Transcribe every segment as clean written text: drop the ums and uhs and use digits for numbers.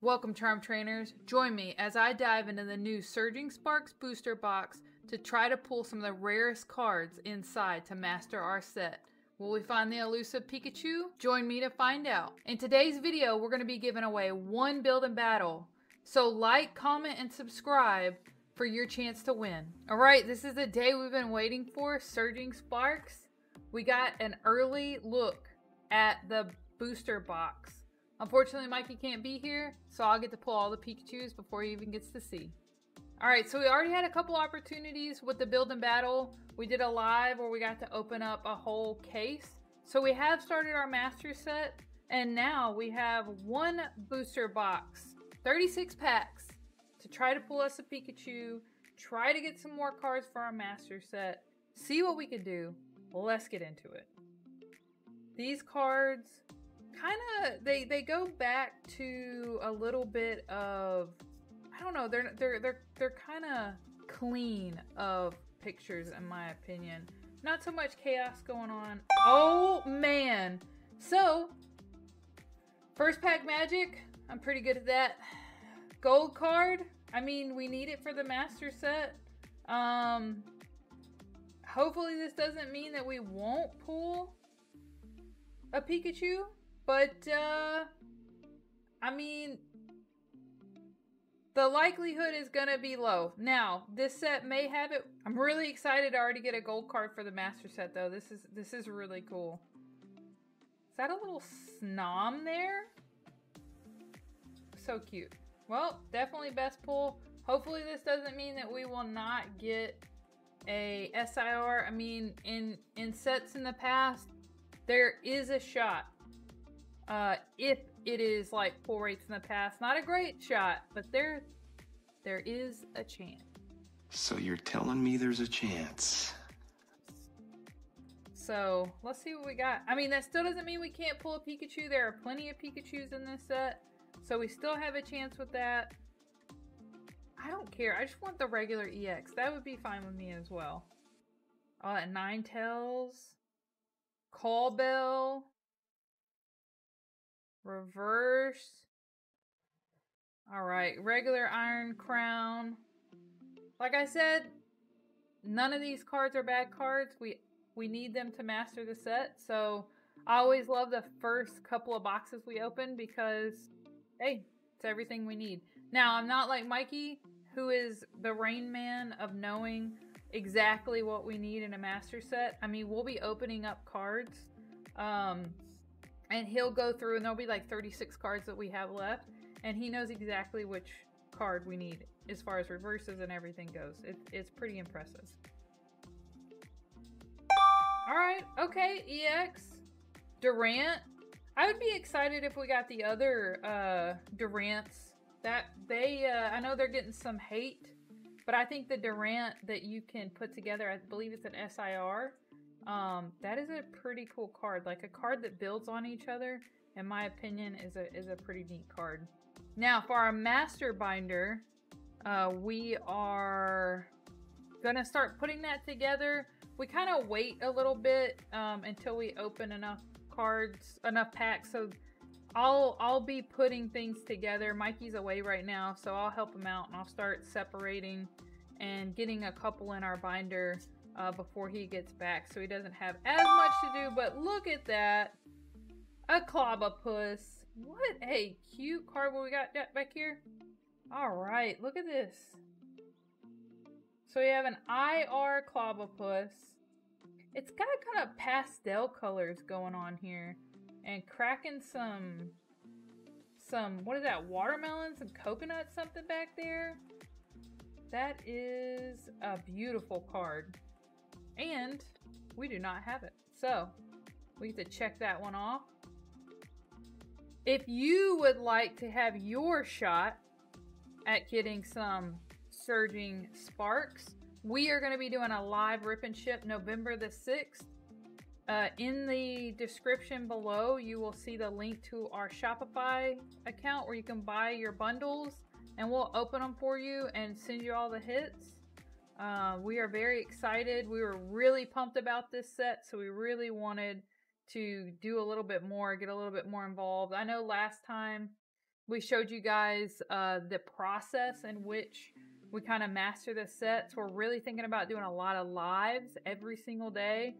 Welcome, Charm Trainers. Join me as I dive into the new Surging Sparks booster box to try to pull some of the rarest cards inside to master our set. Will we find the elusive Pikachu? Join me to find out. In today's video, we're going to be giving away one build in battle. So like, comment, and subscribe for your chance to win. Alright, this is the day we've been waiting for, Surging Sparks. We got an early look at the booster box. Unfortunately, Mikey can't be here, so I'll get to pull all the Pikachus before he even gets to see. Alright, so we already had a couple opportunities with the build and battle. We did a live where we got to open up a whole case. So we have started our master set, and now we have one booster box, 36 packs, to try to pull us a Pikachu, try to get some more cards for our master set, see what we can do. Let's get into it. These cards kind of they go back to a little bit of, I don't know, they're kind of clean of pictures in my opinion. Not so much chaos going on. Oh man. So first pack magic, I'm pretty good at that. Gold card, I mean, we need it for the master set. Hopefully this doesn't mean that we won't pull a Pikachu. But, I mean, the likelihood is going to be low. Now, this set may have it. I'm really excited to already get a gold card for the master set, though. This is really cool. Is that a little Snom there? So cute. Well, definitely best pull. Hopefully this doesn't mean that we will not get a SIR. I mean, in sets in the past, there is a shot. If it is like pull rates in the past, not a great shot, but there is a chance. So you're telling me there's a chance. So let's see what we got. I mean, that still doesn't mean we can't pull a Pikachu. There are plenty of Pikachus in this set, so we still have a chance with that. I don't care. I just want the regular EX. That would be fine with me as well. Ninetales, Callbell. Reverse. All right, regular Iron Crown. Like I said, none of these cards are bad cards. We need them to master the set. So I always love the first couple of boxes we open because, hey, it's everything we need. Now, I'm not like Mikey, who is the rain man of knowing exactly what we need in a master set. I mean, we'll be opening up cards. And he'll go through and there'll be like 36 cards that we have left. And he knows exactly which card we need as far as reverses and everything goes. It's pretty impressive. Alright, okay, EX. Durant. I would be excited if we got the other Durants. I know they're getting some hate. But I think the Durant that you can put together, I believe it's an SIR. That is a pretty cool card. Like a card that builds on each other, in my opinion, is a pretty neat card. Now for our master binder, we are gonna start putting that together. We kind of wait a little bit until we open enough cards, enough packs. So I'll be putting things together. Mikey's away right now, so I'll help him out and I'll start separating and getting a couple in our binder. Before he gets back, so he doesn't have as much to do. But look at that, a Clobopus. What a cute card. What we got back here. All right, look at this. So we have an IR Clobopus. It's got kind of pastel colors going on here, and cracking some what is that? Watermelon, some coconut, something back there. That is a beautiful card. And we do not have it. So we get to check that one off. If you would like to have your shot at getting some Surging Sparks, we are going to be doing a live rip and ship November the 6th. In the description below, you will see the link to our Shopify account where you can buy your bundles and we'll open them for you and send you all the hits. We are very excited. We were really pumped about this set, so we really wanted to do a little bit more, get a little bit more involved. I know last time We showed you guys the process in which we kind of master the sets. We're really thinking about doing a lot of lives every single day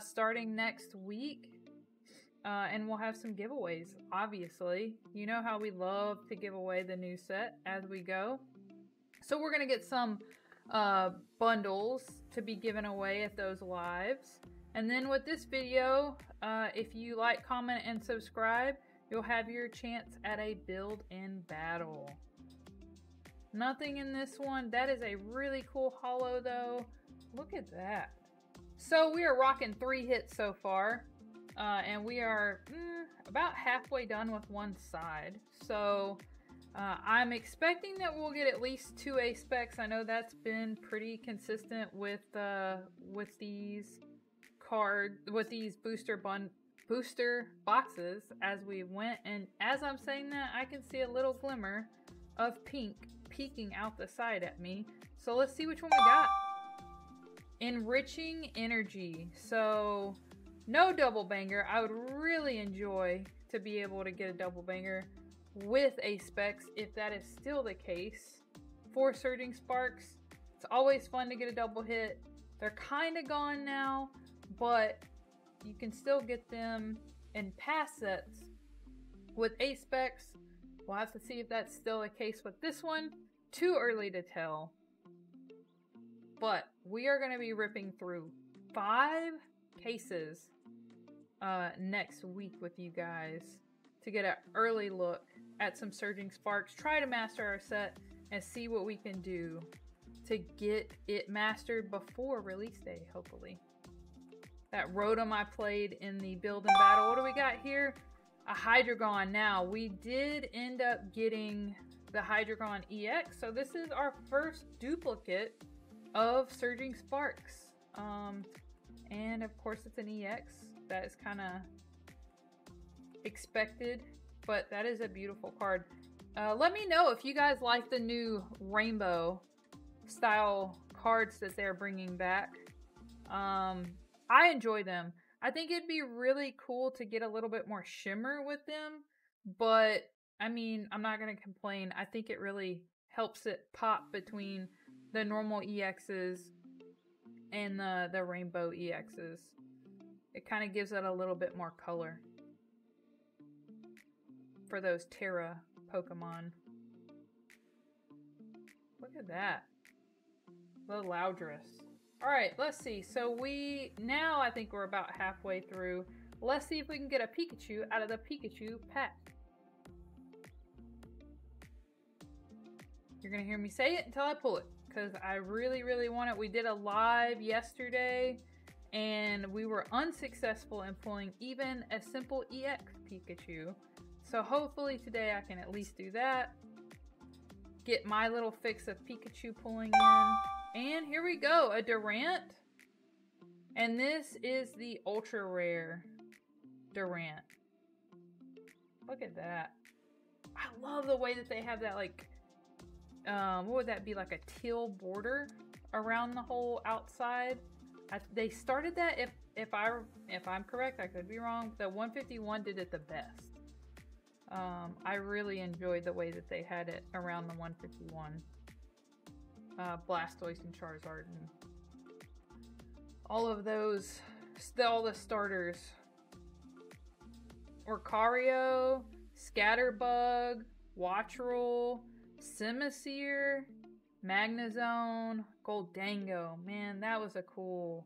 starting next week. And we'll have some giveaways, obviously. You know how we love to give away the new set as we go. So we're going to get some bundles to be given away at those lives. And then with this video, if you like, comment, and subscribe, you'll have your chance at a build-in battle. Nothing in this one. That is a really cool holo, though. Look at that. So we are rocking 3 hits so far. And we are about halfway done with one side. So I'm expecting that we'll get at least 2 A-Specs. I know that's been pretty consistent with these booster boxes as we went, and as I'm saying that, I can see a little glimmer of pink peeking out the side at me. So let's see which one we got. Enriching Energy. So no double banger. I would really enjoy to be able to get a double banger with A-Specs if that is still the case for Surging Sparks. It's always fun to get a double hit. They're kind of gone now, but you can still get them in past sets with A-Specs. We'll have to see if that's still the case with this one. Too early to tell. But we are going to be ripping through 5 cases next week with you guys to get an early look at some Surging Sparks. Try to master our set and see what we can do to get it mastered before release day, hopefully. That Rotom I played in the build and battle. What do we got here? A Hydreigon. Now, we did end up getting the Hydreigon EX. So this is our first duplicate of Surging Sparks. And of course it's an EX. That is kind of expected, but that is a beautiful card. Let me know if you guys like the new rainbow style cards that they're bringing back. I enjoy them. I think it'd be really cool to get a little bit more shimmer with them, but I mean, I'm not going to complain. I think it really helps it pop between the normal EXs and the rainbow EXs. It kind of gives it a little bit more color for those Terra Pokemon. Look at that. The Loudred. All right, let's see. So now I think we're about halfway through. Let's see if we can get a Pikachu out of the Pikachu pack. You're gonna hear me say it until I pull it, because I really, really want it. We did a live yesterday and we were unsuccessful in pulling even a simple EX Pikachu. So hopefully today I can at least do that. Get my little fix of Pikachu pulling in. And here we go, a Durant. And this is the ultra rare Durant. Look at that. I love the way that they have that, like, what would that be, like a teal border around the whole outside. They started that, if I'm correct, I could be wrong. The 151 did it the best. I really enjoyed the way that they had it around the 151. Blastoise and Charizard and all of those, all the starters. Oricorio, Scatterbug, Watchroll, Simisear, Magnazone, Goldango. Man, that was a cool,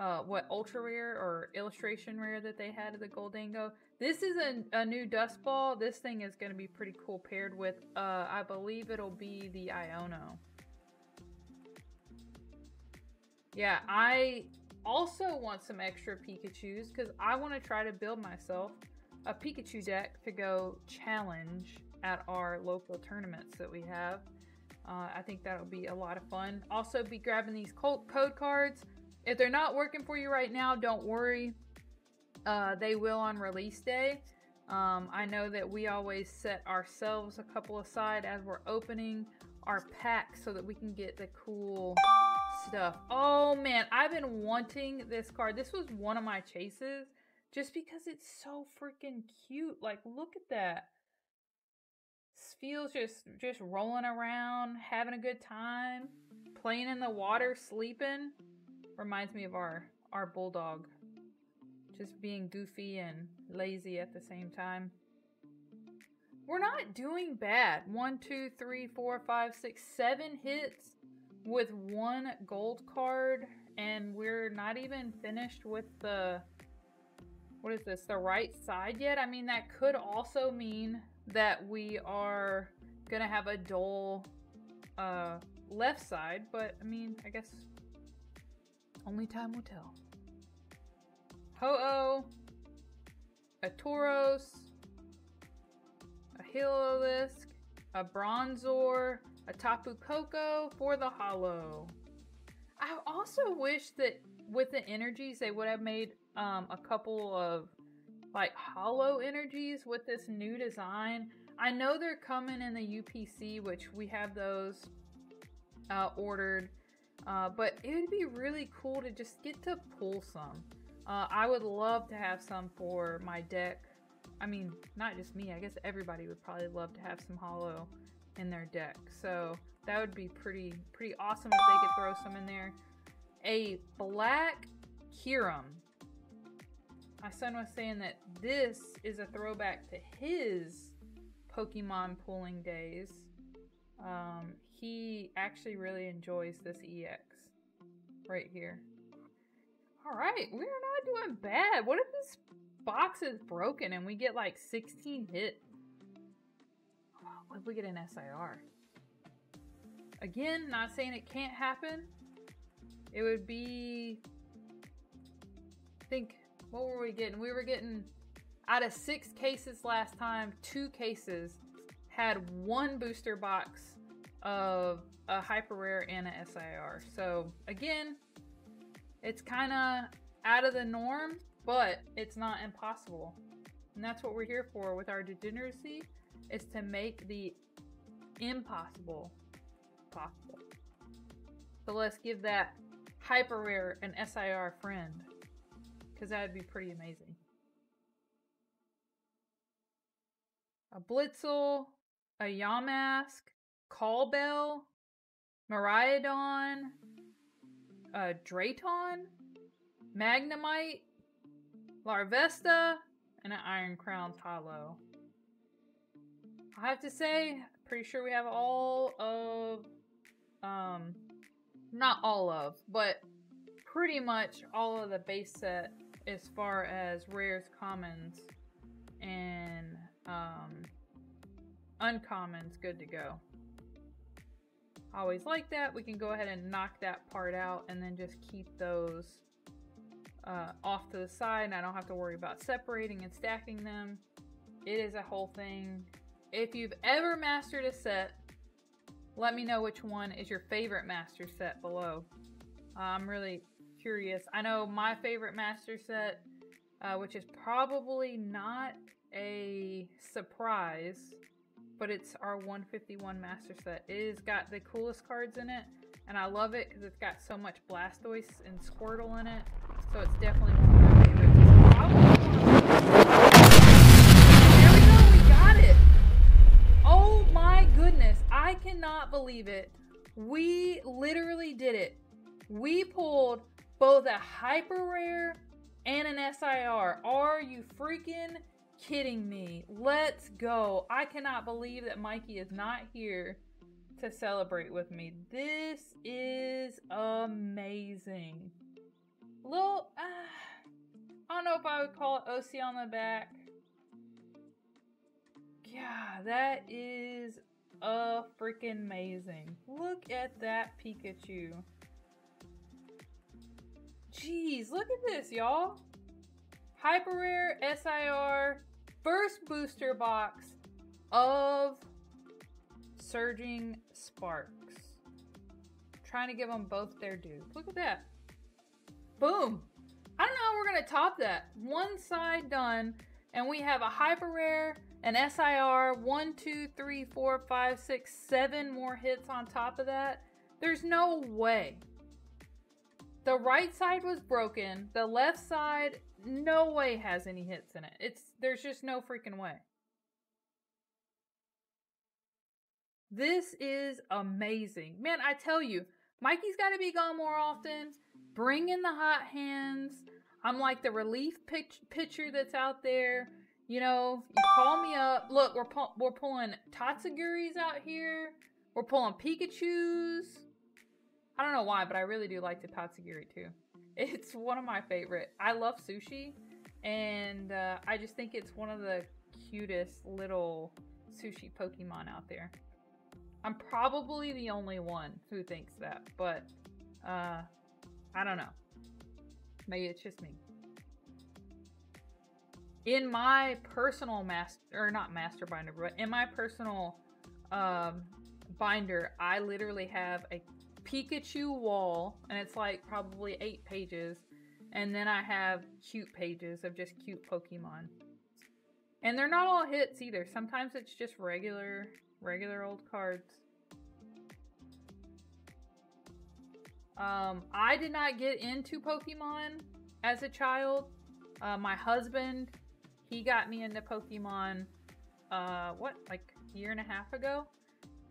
ultra rare or illustration rare that they had of the Goldango. This is a new dust ball. This thing is going to be pretty cool paired with, I believe it'll be the Iono. Yeah, I also want some extra Pikachus because I want to try to build myself a Pikachu deck to go challenge at our local tournaments that we have. I think that'll be a lot of fun. Also be grabbing these code cards. If they're not working for you right now, don't worry. They will on release day. I know that we always set ourselves a couple aside as we're opening our packs so that we can get the cool stuff. Oh man, I've been wanting this card. This was one of my chases just because it's so freaking cute. Like, look at that. Six feels just rolling around, having a good time, playing in the water, sleeping. Reminds me of our bulldog. Just being goofy and lazy at the same time. We're not doing bad. 1, 2, 3, 4, 5, 6, 7 hits with 1 gold card, and we're not even finished with the, what is this, the right side yet? I mean, that could also mean that we are gonna have a dull left side, but I mean, I guess only time will tell. Ho-Oh, a Tauros, a Heliolisk, a Bronzor, a Tapu Koko for the Hollow. I also wish that with the energies they would have made a couple of like hollow energies with this new design. I know they're coming in the UPC, which we have those ordered, but it would be really cool to just get to pull some. I would love to have some for my deck. I mean, not just me, I guess everybody would probably love to have some hollow in their deck. So that would be pretty awesome if they could throw some in there. A black Kyurem. My son was saying that this is a throwback to his Pokemon pulling days. He actually really enjoys this EX right here. All right, we're not doing bad. What if this box is broken and we get like 16 hit? What if we get an SIR? Again, not saying it can't happen. It would be, I think, what were we getting? We were getting, out of 6 cases last time, 2 cases had 1 booster box of a hyper rare and an SIR. So again, it's kind of out of the norm, but it's not impossible. And that's what we're here for with our degeneracy, is to make the impossible possible. So let's give that hyper rare an SIR friend, because that would be pretty amazing. A Blitzel, a Yamask, Callbell, Miraidon, a Drayton, Magnemite, Larvesta, and an Iron Crown Hollow. I have to say, pretty sure we have all of, not all of, but pretty much all of the base set as far as rares, commons, and uncommons good to go. Always like that. We can go ahead and knock that part out and then just keep those off to the side, and I don't have to worry about separating and stacking them. It is a whole thing. If you've ever mastered a set, let me know which one is your favorite master set below. I'm really curious. I know my favorite master set, which is probably not a surprise, but it's our 151 master set. It has got the coolest cards in it, and I love it because it's got so much Blastoise and Squirtle in it. So it's definitely one of my favorites. There we go, we got it. Oh my goodness, I cannot believe it. We literally did it. We pulled both a hyper rare and an SIR. Are you freaking kidding me? Let's go. I cannot believe that Mikey is not here to celebrate with me. This is amazing. Little, I don't know if I would call it OC on the back. Yeah, that is a freaking amazing. Look at that Pikachu. Jeez, look at this, y'all. Hyper rare, SIR, first booster box of Surging Sparks. Trying to give them both their due. Look at that. Boom. I don't know how we're going to top that. One side done, and we have a hyper rare, an SIR, 1, 2, 3, 4, 5, 6, 7 more hits on top of that. There's no way. The right side was broken. The left side, no way has any hits in it. There's just no freaking way. This is amazing. Man, I tell you, Mikey's got to be gone more often. Bring in the hot hands. I'm like the relief pitcher that's out there. You know, you call me up. Look, we're pulling Tatsuguris out here. We're pulling Pikachus. I don't know why, but I really do like the Tatsugiri too. It's one of my favorite. I love sushi, and I just think it's one of the cutest little sushi Pokemon out there. I'm probably the only one who thinks that, but I don't know. Maybe it's just me. In my personal binder, I literally have a Pikachu wall, and it's like probably 8 pages, and then I have cute pages of just cute Pokemon. And they're not all hits either. Sometimes it's just regular old cards. I did not get into Pokemon as a child. My husband, he got me into Pokemon, like a year and a half ago.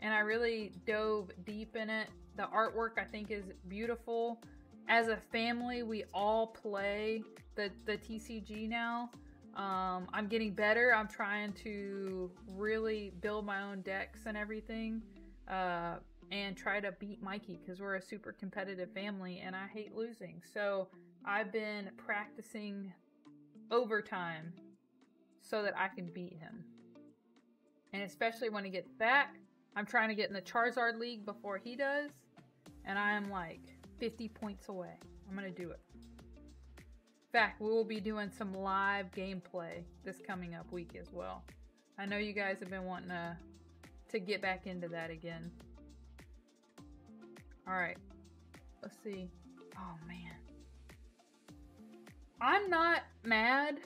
And I really dove deep in it. The artwork, I think, is beautiful. As a family, we all play the TCG now. I'm getting better. I'm trying to really build my own decks and everything, and try to beat Mikey, because we're a super competitive family and I hate losing. So I've been practicing overtime so that I can beat him. And especially when he gets back, I'm trying to get in the Charizard League before he does, and I am like 50 points away. I'm going to do it. In fact, we will be doing some live gameplay this coming up week as well. I know you guys have been wanting to get back into that again. Alright, let's see. Oh man. I'm not mad.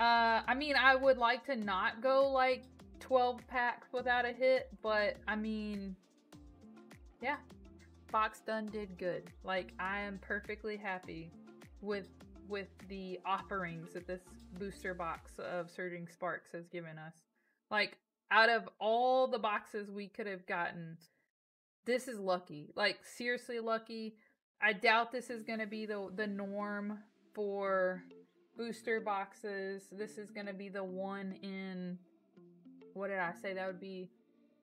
I mean, I would like to not go like 12 packs without a hit, but I mean, yeah. Fox Dunn did good. Like, I am perfectly happy with the offerings that this booster box of Surging Sparks has given us. Like, out of all the boxes we could have gotten, this is lucky. Like, seriously lucky. I doubt this is going to be the norm for booster boxes. This is going to be the one in, what did I say? That would be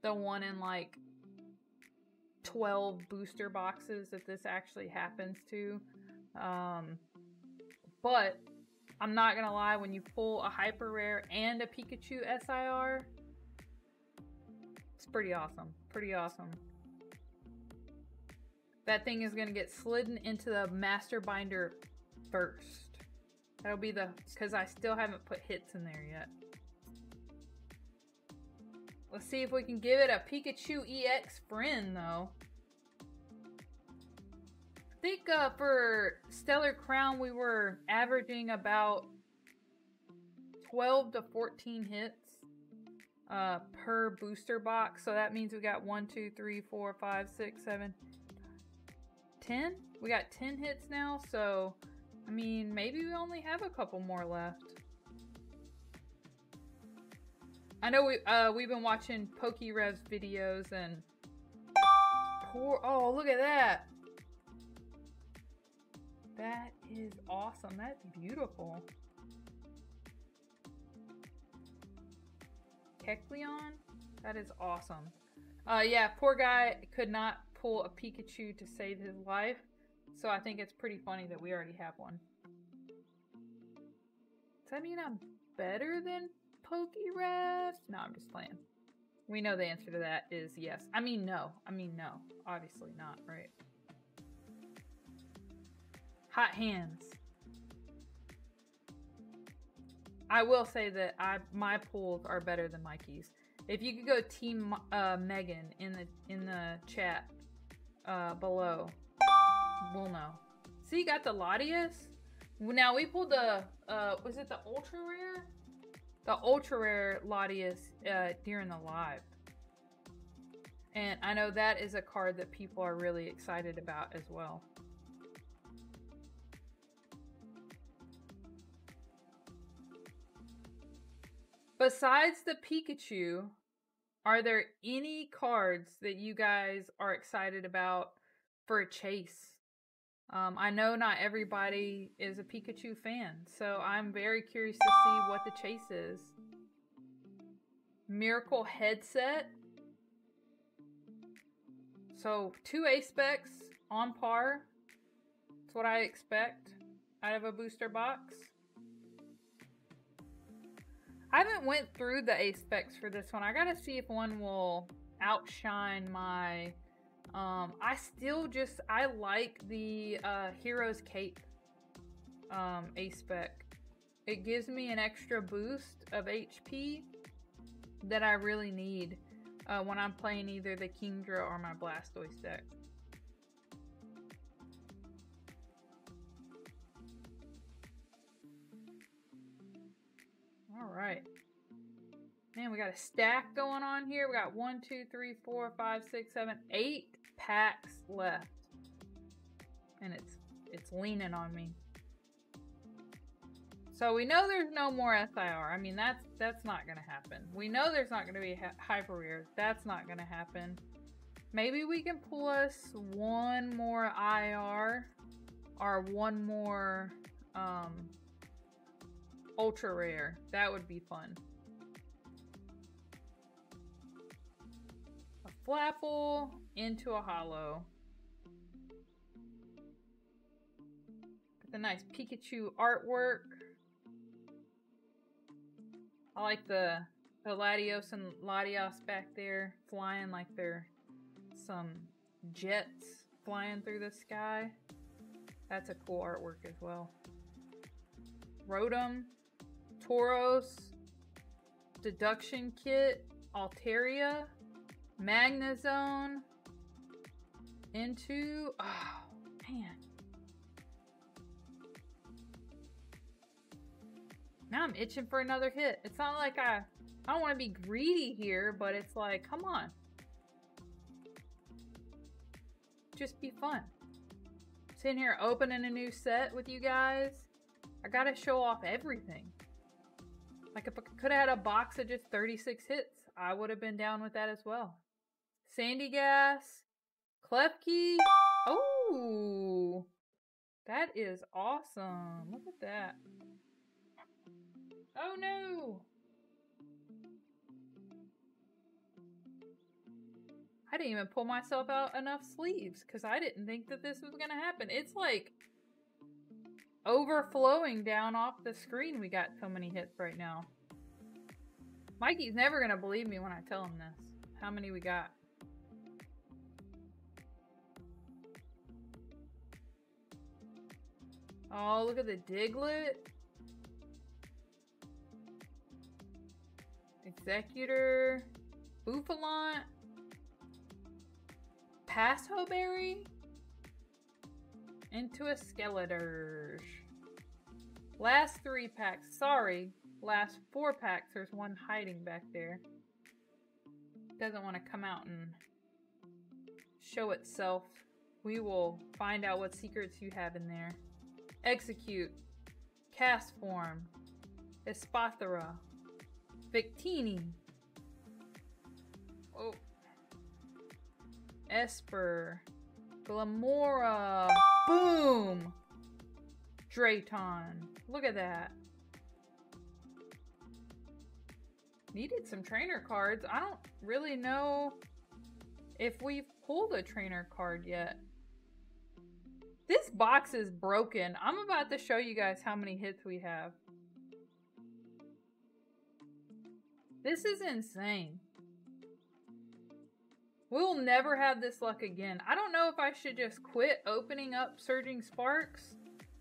the one in like 12 booster boxes that this actually happens to. But I'm not going to lie, when you pull a Hyper Rare and a Pikachu SIR, it's pretty awesome. Pretty awesome. That thing is going to get slidden into the Master Binder first. That'll be because I still haven't put hits in there yet. Let's see if we can give it a Pikachu EX friend, though. I think for Stellar Crown, we were averaging about 12 to 14 hits per booster box. So that means we got 1, 2, 3, 4, 5, 6, 7, 10. We got 10 hits now. So, I mean, maybe we only have a couple more left. I know we've been watching PokéRev's videos and... Poor, oh, look at that. That is awesome. That's beautiful. Kecleon? That is awesome. Yeah, poor guy could not pull a Pikachu to save his life. So I think it's pretty funny that we already have one. Does that mean I'm better than PokéRevs? No, I'm just playing. We know the answer to that is yes. I mean, no. I mean, no. Obviously not, right? Hot hands. I will say that my pools are better than Mikey's. If you could go Team Megan in the chat below, we'll know. See, you got the Latias. Now we pulled the was it the ultra rare? The ultra rare Latias during the live, and I know that is a card that people are really excited about as well. Besides the Pikachu, Are there any cards that you guys are excited about for a chase? I know not everybody is a Pikachu fan, so I'm very curious to see what the chase is. Miracle Headset. So, 2 A-Specs on par. That's what I expect out of a booster box. I haven't went through the A-Specs for this one. I gotta see if one will outshine my... I like the Hero's Cape A-Spec. It gives me an extra boost of HP that I really need when I'm playing either the Kingdra or my Blastoise deck. Alright. Man, we got a stack going on here. We got 8 packs left. And it's leaning on me. So we know there's no more SIR. I mean, that's not going to happen. We know there's not going to be a Hyper Rare. That's not going to happen. Maybe we can pull us one more IR or one more Ultra Rare. That would be fun. A Flapple into a Hollow. Got the nice Pikachu artwork. I like the Latios and Latias back there flying like they're some jets flying through the sky. That's a cool artwork as well. Rotom, Tauros, Deduction Kit, Altaria, Magnazone, into, oh man. Now I'm itching for another hit. It's not like I don't want to be greedy here, but it's like, come on. Just be fun. Sitting here opening a new set with you guys. I gotta show off everything. Like if I could have had a box of just 36 hits, I would have been down with that as well. Sandy Gas, Klefki. Oh, that is awesome. Look at that. Oh no! I didn't even pull myself out enough sleeves because I didn't think that this was going to happen. It's like overflowing down off the screen. We got so many hits right now. Mikey's never going to believe me when I tell him this. How many we got? Oh, look at the Diglett. Executor, Buffalant, Passo Berry, into a Skeletor. Last 3 packs. Sorry, last 4 packs. There's one hiding back there. Doesn't want to come out and show itself. We will find out what secrets you have in there. Execute, Cast Form, Espathera. Victini. Oh. Esper. Glamora. Boom! Drayton. Look at that. Needed some trainer cards. I don't really know if we've pulled a trainer card yet. This box is broken. I'm about to show you guys how many hits we have. This is insane. We'll never have this luck again. I don't know if I should just quit opening up Surging Sparks.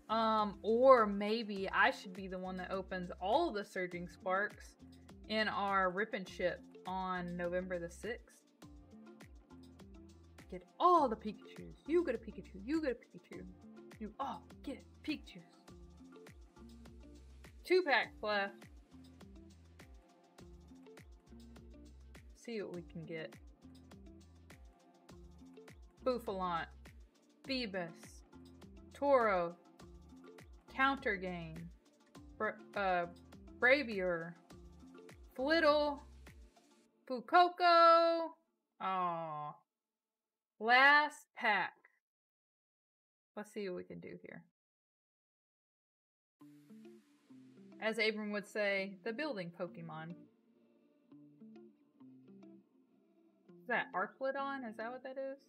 Or maybe I should be the one that opens all the Surging Sparks in our Rip and Ship on November the 6th. Get all the Pikachus. You get a Pikachu. You get a Pikachu. You all get Pikachus. 2 packs left. See what we can get. Buffalant, Phoebus, Tauros, Countergame, Bravier, Flittle, Tapu Koko. Aww. Last pack. Let's see what we can do here. As Abram would say, the building Pokemon. Is that Archlodon? Is that what that is?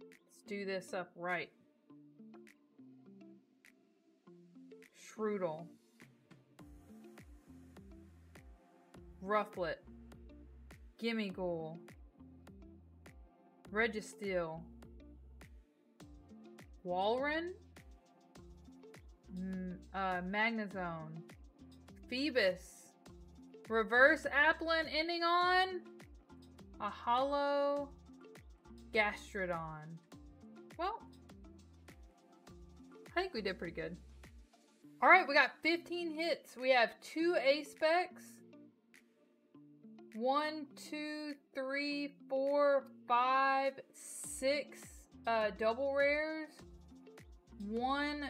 Let's do this up right. Shrudel. Rufflet. Gimmighoul. Registeel. Walrein. Magnazone. Phoebus. Reverse Applin ending on a hollow Gastrodon. Well, I think we did pretty good. All right, we got 15 hits. We have 2 A-Specs. 1, 2, 3, 4, 5, 6 double rares. 1,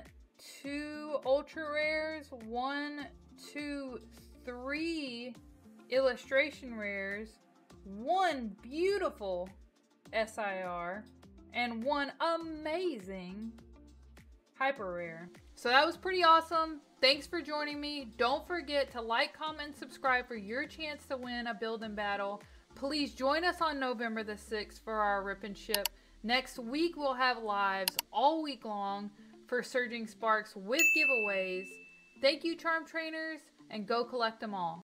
2 ultra rares, 1, 2, 3 illustration rares, 1 beautiful SIR, and 1 amazing hyper rare. So that was pretty awesome. Thanks for joining me. Don't forget to like, comment, and subscribe for your chance to win a build and battle. Please join us on November the 6th for our rip and ship. Next week we'll have lives all week long for Surging Sparks with giveaways. Thank you, Charm Trainers, and go collect them all.